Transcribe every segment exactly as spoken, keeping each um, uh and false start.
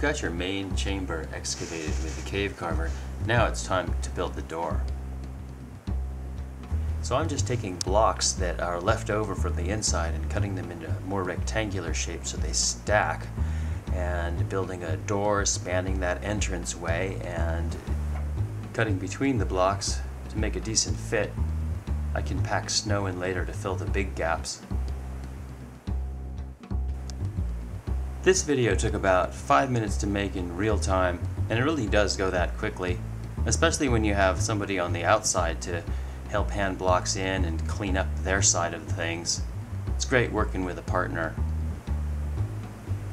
You've got your main chamber excavated with the Cave Carver. Now it's time to build the door. So I'm just taking blocks that are left over from the inside and cutting them into more rectangular shapes so they stack, and building a door spanning that entranceway and cutting between the blocks to make a decent fit. I can pack snow in later to fill the big gaps. This video took about five minutes to make in real time, and it really does go that quickly, especially when you have somebody on the outside to help hand blocks in and clean up their side of things. It's great working with a partner.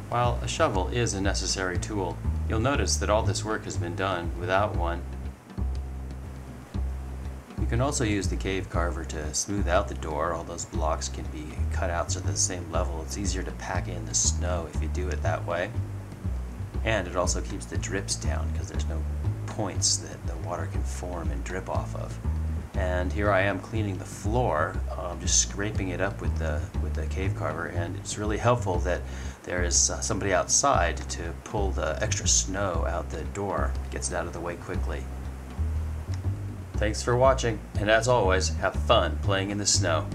While a shovel is a necessary tool, you'll notice that all this work has been done without one. You can also use the Cave Carver to smooth out the door. All those blocks can be cut out so they're the same level. It's easier to pack in the snow if you do it that way. And it also keeps the drips down because there's no points that the water can form and drip off of. And here I am cleaning the floor, um, just scraping it up with the with the Cave Carver, and it's really helpful that there is uh, somebody outside to pull the extra snow out the door. It gets it out of the way quickly. Thanks for watching, and as always, have fun playing in the snow.